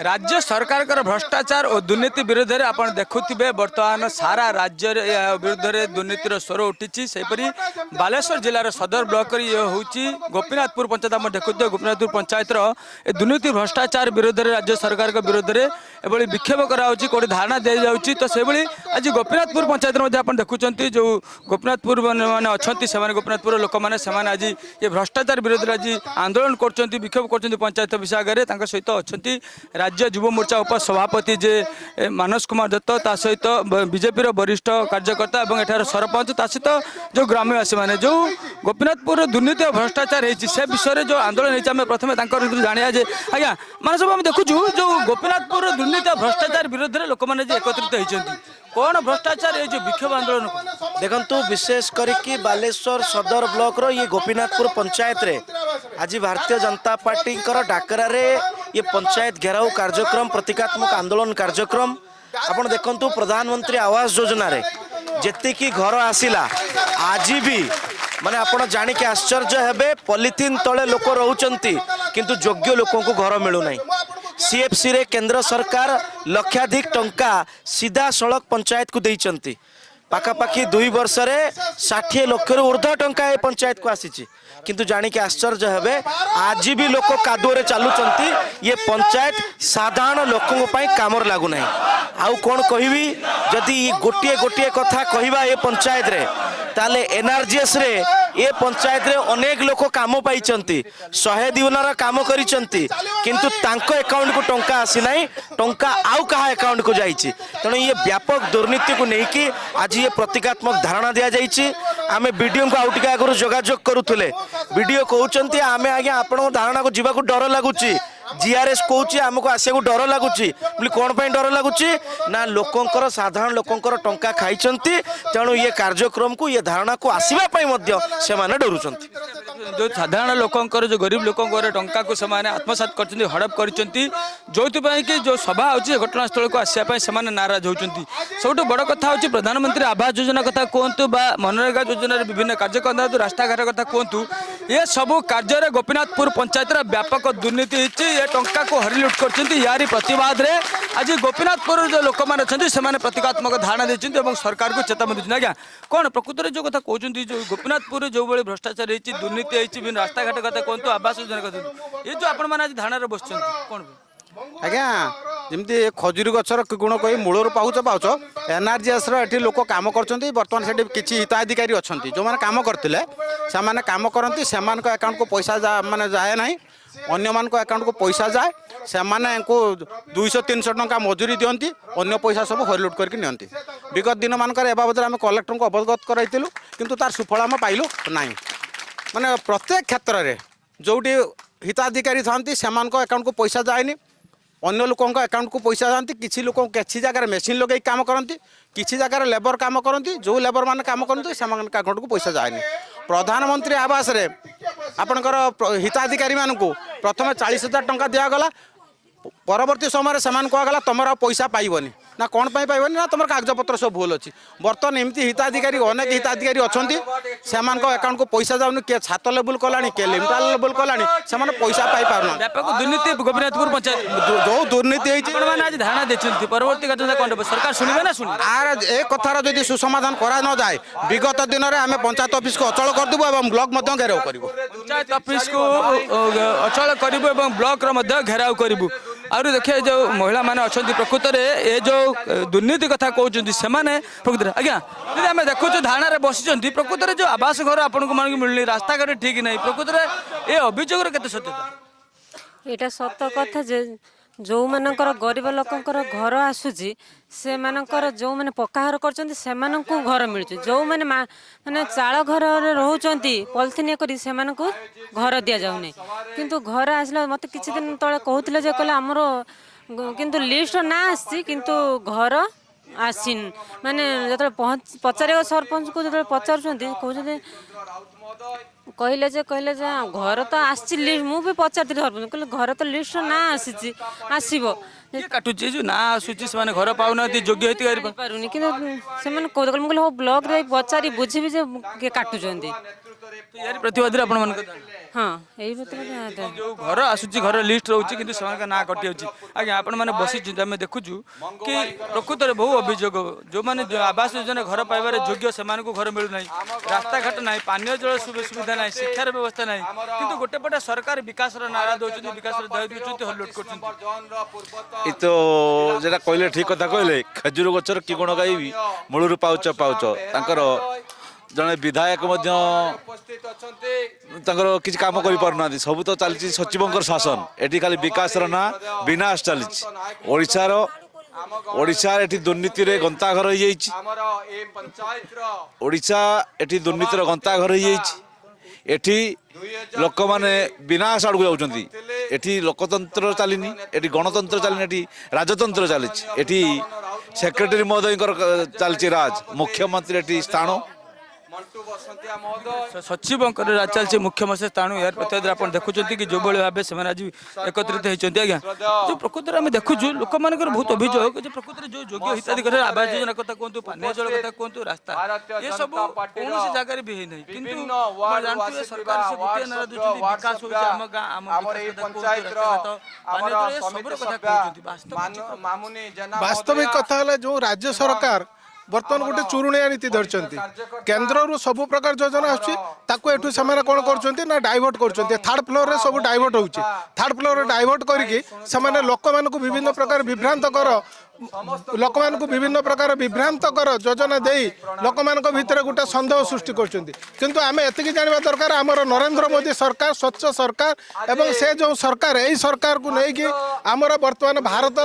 राज्य सरकार कर भ्रष्टाचार और दुर्नीति विरोध में आप देखुवे बर्तमान सारा राज्य विरोध में दुर्नीतिर स्वर उठी सेपरी बालेश्वर जिलार सदर ब्लक ये हूँ गोपीनाथपुर पंचायत आम देखुवे गोपीनाथपुर पंचायतर दुर्नीति भ्रष्टाचार विरोध में राज्य सरकार विरोध में एभली विक्षोभ कराऊँच कौटे धारणा दी जाऊँगी। तो सेभली आज गोपीनाथपुर पंचायत आप देखुं जो गोपीनाथपुर मैंने अच्छा गोपीनाथपुर लोक मैंने आज ये भ्रष्टाचार विरोध में आज आंदोलन कर विक्षोभ कर पंचायत विषय आगे सहित अच्छा राज्य युवा मोर्चा उपसभापति जे मानस कुमार दत्त ता सहित बीजेपी वरिष्ठ कार्यकर्ता और एठार सरपंच ता सहित जो ग्रामवासी मैंने जो गोपीनाथपुर दुर्नीति और भ्रष्टाचार होती से विषय में जो आंदोलन होती प्रथम जाना जे आज्ञा मान सब आम देखु जो गोपीनाथपुर दुर्नीति और भ्रष्टाचार विरोध में लोक मैंने एकत्रित होती कौन भ्रष्टाचार ये जो विक्षोभ आंदोलन देखु विशेष करके बालेश्वर सदर ब्लक रो ये गोपीनाथपुर पंचायत रे आज भारतीय जनता पार्टी डाकरा रे ये पंचायत घेराव कार्यक्रम प्रतीकात्मक आंदोलन कार्यक्रम आपण देखंतु प्रधानमंत्री आवास योजना रे जेति की घर आसिला आज भी माने आपण जानि के आश्चर्य हेबे पॉलिथिन तळे लोक रहउचंती किंतु योग्य लोक को घर मिलु नाही। सीएफसी रे केंद्र सरकार लक्षाधिक टंका सीधा सड़क पंचायत को देइचंती पाखापाखि 2 वर्ष में 60 लक्षर ऊर्ध्व टंका ए पंचायत को आसीची किंतु जानिक आश्चर्य हे आज भी लोक कादुरे चलुंच ये पंचायत साधारण लोकों काम लगुना आउ कौन कहबी जदि गोटे गोटे कथा कहवा ये पंचायत रे ताले एनआरजीएस रे ये पंचायत रे अनेक लोक काम पाई 100 दिनार काम करते किंतु तांको अकाउंट को टंका आसी नहीं टंका आउ कहा अकाउंट को जाइए तेणु ये व्यापक दुर्नीति को लेकिन आज ये प्रतीकात्मक धारणा दि जाइए। आम वीडियो को आउटिका आगुरी जोगाजोग करूले वीडियो कहते आम आज्ञा आपण धारणा को जीवा को डर लगुच जीआरएस कहूँ आमको आसाक डर लगुच कौन डर लगुच ना लोकंर साधारण लोकंर टंका खाई तेणु ये कार्यक्रम को ये धारणा को आसवाई से डर जो साधारण लोकंर जो गरीब लोकंर टंका को आत्मसात कर हड़प कर जोपाई कि जो सभा हो घटनास्थल को आसापाई से नाराज होती सब बड़ कथा हो प्रधानमंत्री आवास योजना कथा कहतु बा मनरेगा योजना विभिन्न कार्यक्रम रास्ताघाट कथा कहतु ये सब कार्य गोपीनाथपुर पंचायत व्यापक दुर्नीति ये टंका को हरिलुट कर यारी प्रतिवाद रे आज गोपीनाथपुर जो लोक मैंने से प्रतीकात्मक धारणा देते और सरकार को चेतावनी देते आज्ञा कौन प्रकृत में जो कथा कहते जो गोपीनाथपुर जो भाई भ्रष्टाचार होती दुर्नीति होती विभिन्न रास्ताघाट कथा कहतु आवास योजना कहतु ये जो आज धारणा बस कौन आज्ञा जमी खजुरी गचर गुण कही मूलर पाउच पाउच एनआरजीएस ये लोक काम करते बर्तमान से किसी हिताधिकारी अच्छा जो मैंने काम करते से काम करती से अकाउंट को पैसा मानने जाए ना अन्य मान को अकाउंट को पैसा जाए से 200-300 टंका मजूरी दिखती अगर पैसा सब हरिलुट करके नियंती विगत दिन मानकर ए बाबद आम कलेक्टर को अवगत कराइलु किंतु तार सुफल आम पाइलु ना माने प्रत्येक क्षेत्र में जोटी हिताधिकारी था अकाउंट को पैसा जाए अन्य लोक अकाउंट को पैसा जाती किसी लोक किसी जगह मेसीन लगे काम करती किसी जगह लेबर काम करती जो लेबर मैंने काम करते से अकाउंट को पैसा जाए प्रधानमंत्री आवास रे आपणकर हिताधिकारी मान को प्रथम 40,000 टंका दिगला परवर्त समय से कहगला तुम पैसा पाइबनी ना कौन पाइबनी ना तुम कागजपत्र सब भूल अच्छी बर्तमान एमती हिताधिकारी अनेक हिताधिकारी अच्छा से अकाउंट को पैसा जाऊन किए छात लेबुल कला किए लिमिटा लेबुल कला से पैसा पाई पारना व्यापक दुर्नीति गोपीनाथपुर पंचायत जो दुर्नीति आज धारणा देखते परवर्ती सरकार शुणवे ना शुण ए कथार जदि सुसमाधान करा न जाए विगत दिन में आम पंचायत अफिस् को अचल करदेबू और ब्लक घेराव करूँ पंचायत अफिस् को अचल करूँ और ब्लक घेराव करूँ आरु देखिए जो महिला मैंने अच्छा प्रकृत में ये जो दुर्नीति कथा कहते से प्रकृत आज्ञा जी आम देखु धारणा बस प्रकृत में जो आवास घर आपन को मानक मिलनी रास्ताघाट ठीक ना प्रकृत में ये अभियोग केत सत्यता यहाँ सत कथा जो मानकर गरीब लोकंर घर आसूची से मानकर जो मैंने पक्काघर कर घर मिलू जो मैंने मैंने चाल घर रोचान पलिथिन ये कर घर दि जाऊनी किंतु घर आसला मत किसी दिन तले कहते जो कह आमर किंतु लिस्ट ना आसी किंतु घर आसीन माने जो पचार सरपंच को जो पचार कहते कहले जे घर तो आसी लिस्ट मुझे पचारी सरपंच कहले घर तो लिस्ट ना आसी आसब काटुचे जो ना आसूची से घर पाऊना योग्य पारे कि ब्लक पचारि बुझे काटुचार प्रतिवाद हाँ यही मतलब जो घर आसूची घर लिस्ट रोचे कि ना कटि आज आपण मैंने बसी आम देखुचु कि प्रकृत में बहु अभियोग जो मैंने आवास योजना घर पाइबार योग्य से घर मिलूना रास्ताघाट ना पानी जल सुविधा ना शिक्षार व्यवस्था ना कि गोटेपटे सरकार विकास नारा दौरान विकास हल्लोड कर कहले ठीक कथा कहले खजूर गचर कि गुण गायबी मूलर पाउच पाउच जड़े विधायक कि कम कर सब तो चलती सचिवं शासन ये खाली विकास ना विनाश चलती दुर्नीतिर गंताघर होती दुर्नीतिर गंताघर होती लोक मैंने विनाश आड़ को जाती लोकतंत्र चलनी गणतंत्र चलनी राजतंत्र चली सेक्रेटरी महोदय चलती राज मुख्यमंत्री स्थान सचिव राज चलती मुख्यमंत्री स्थान यार प्रतिवाद आप देखुं कि जो भाव से आज एकत्रित होती आज्ञा जो प्रकृत में आम देखुचु लोक मान बहुत अभियोग प्रकृत में जो योग्य हिताधिकारी आवास योजना कथा कहतु पानी जल कथा कहतु रास्ता ये सब कौन से जगार भी है जानते सरकार से गोटे नारा दूसरी विकास होगा वास्तविक कथा जो राज्य सरकार बर्तमान गोटे चुरुणिया नीति धरती केन्द्रु सब प्रकार योजना आसूँ से कौन कर डाइवर्ट कर थर्ड फ्लोर रे सब डाइवर्ट हो थर्ड फ्लोर रे डाइवर्ट करके लोक मान विभिन्न प्रकार विभ्रांत कर लोक मान विभिन्न प्रकार विभ्रांत कर योजना दे लोक मान भर गोटे सन्देह सृष्टि करूँ आम एति जाना दरकार आमर नरेंद्र मोदी सरकार स्वच्छ सरकार एवं से जो सरकार यही सरकार को लेकिन आमर बर्तमान भारत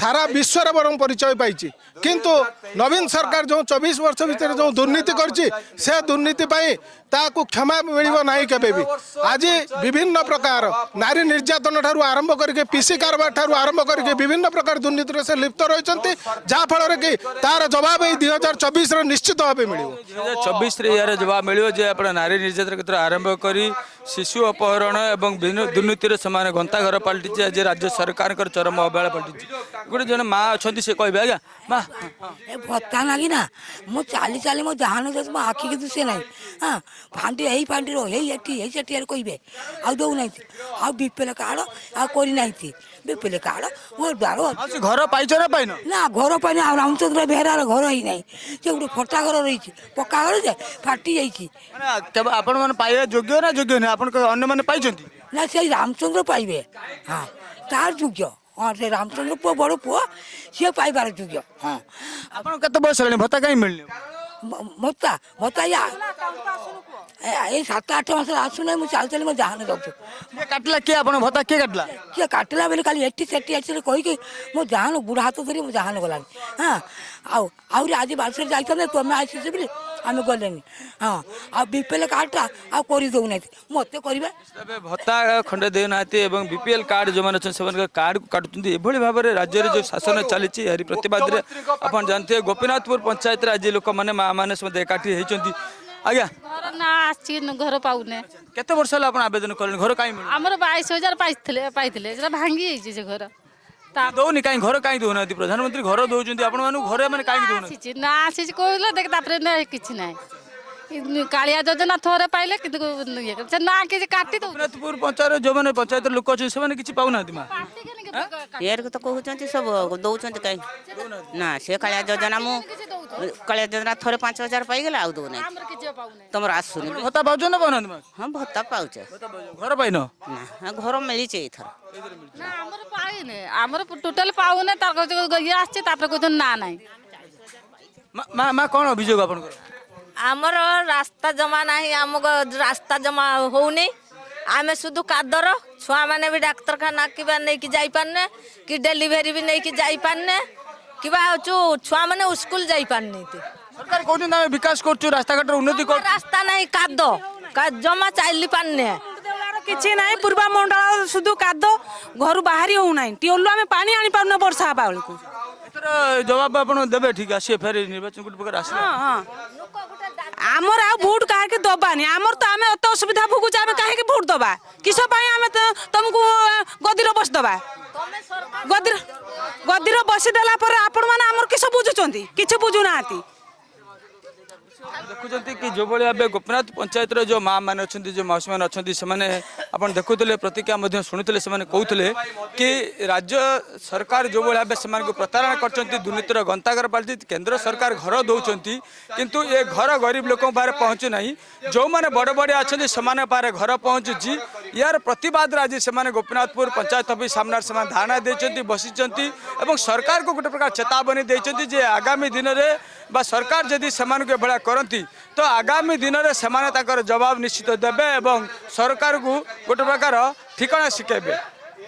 सारा विश्वर बर परिचय पाई किंतु नवीन सरकार जो 24 वर्ष भीतर जो दुर्नीति करछि से दुर्नीति पाई ताकू क्षमा मिलिबो नाही केबे भी। आज विभिन्न प्रकार नारी निर्यातन ठारू आरंभ करके पीसी कारबार ठारू आरंभ करके विभिन्न प्रकार दुर्नीति से लिप्त रहिसंती जा फल कि तार जवाब 2024 रे निश्चित भाव मिलिबो 2024 रे यार जवाब मिलिबो जे आपण नारी निर्यातन क्षेत्र आरंभ करी शिशु अपहरण एवं दुर्नीति रे समान घंटा घर पलटि आज राज्य सरकार कर चरम अवहेला पलटि गोटे जने मां अछंती से कहबे आगा मां ए भत्ता लागी ना मो चाली चाली मो जहान जस मो आखी के दुसे नाही हां फांडी एही फांडी रो एही सेठी यार कइबे आ दो नाही आ बिपले काड आ कोरी नाही थी बिपले काड ओ दारो घर पाइछ रे पाइन ना घर पाइन आ रामचंद्र बेहरा रो घर ही नाही जे गुटे फटा घर रही छी पक्का घर जे फाटी जाई छी तब आपण मन पाइबे योग्य ना योग्य ना आपण अन्य माने पाइछंती ना से रामचंद्र पाइबे हां तार योग्य हाँ से रामचंद्र पुओ बड़ पुओ सी पाइबार योग्य हाँ आपन कते बयस होले भत्ता कहीं मिलने भत्ता भत्ता या ए 7-8 मास आसु नहीं मु चाल चली मु जहान जाउछु के काटला के आपन भत्ता के काटला बेले खाली एटी सेटी आछले कहि के मु जहान बुढा हाथ धरी मु जहान गलानी हां आउ आउरी आज बालसर जाइतो ने तमे आछिस बिले आमे गलेनी हां आ बीपीएल कार्ड ता आ कोरि दो नै मते करबे भत्ता खंडे दे नाते एवं बीपीएल कार्ड जो माने छ सेवन कार्ड काटुचंती एभली भाव रे राज्य रे जो शासन चली छी हरि प्रतिवाद रे अपन जानते गोपीनाथपुर पंचायत रे आज लोक माने मा माने समे एकाठी हेचंती आज्ञा घर ना आछि घर पाउने केते वर्ष ल अपन आवेदन करले घर काई मिल हमर 22000 पाइथिले जरा भांगी हेछि जे घर ता दोनी काई घर काई दोना प्रधानमंत्री घर दोउचंती आपण मानु घर माने काई दोना आछि ना आछि कोइला देख तापरे नै किछि नै कालिया योजना थोरे पाइले कि ना कि काटि दो गोपीनाथपुर पंचायत जो माने पंचायत लोक छ से माने किछि पाउना दिमा यार तो कहउचंती सब दोउचंती काई ना से कालिया योजना मु कालिया योजना थोरे 5000 पाइ गेला आ दो नै तमर आसुनी भत्ता पाउछ न पाउना दिमा हां भत्ता पाउछ घर पाइनो ना घर मिलि छै इथर ना हमर पाइने हमर टोटल पाउने तार गय आछि तापर को ना नै मा मा कोन अभियोग आपन कर आमर रास्ता जमा ना आम रास्ता जमा होने आम शुद्ध कादर छुआ मैंने भी डाक्तखाना कि नहीं जापारे कि डेलीभरी भी नहीं जापारे कि छुआ मैंने स्कूल जापारे सरकार कहते विकास कर रास्ताघाट उन्नति कर रास्ता ना काद जमा चल पारे किसी ना पूर्वा मंडल शुद्ध काद घर बाहरी होना ट्यूबलू आम पा आनी पार बर्षा बेल को जवाब आप देवे ठीक आस फेर निर्वाचन गोटे प्रकार आस हाँ हाँ आमर आ भोट कह के दबानी आमर तो आम अत असुविधा भोगुच आम कहीं भोट दबा किस तुमको गदीर बस दबा गदीर गदीर बसीदेला पर आपण मैंने आमर किस बुझुंट कि बुझुना देखुंत कि जो भाव गोपीनाथ पंचायत जो माँ मैंने अच्छा जो मौसम मैंने अच्छा देखुले प्रतिक्रिया शुणुते कहते कि राज्य सरकार जो भाव से प्रतारणा कर दुर्नीतिर गंतागार पाली केन्द्र सरकार घर दौरान किंतु ये घर गरीब लोक पहुँचू ना जो मैंने बड़ बड़िया अच्छा से पारे घर पहुँचुची यार प्रतिवाद आज से गोपीनाथपुर पंचायत अफिस् सामना धारणा दे बसी सरकार को गोटे प्रकार चेतावनी दे आगामी दिन में बा सरकार जदि से भाया करती तो आगामी दिन में से जवाब निश्चित देवे और सरकार को गोटे प्रकार ठिकाना शिखेबे।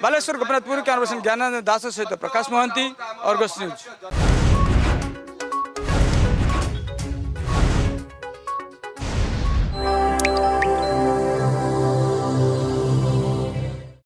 बालेश्वर गोपीनाथपुर कैमरा पर्सन ज्ञानानंद दास सहित प्रकाश महांती, आर्गस न्यूज।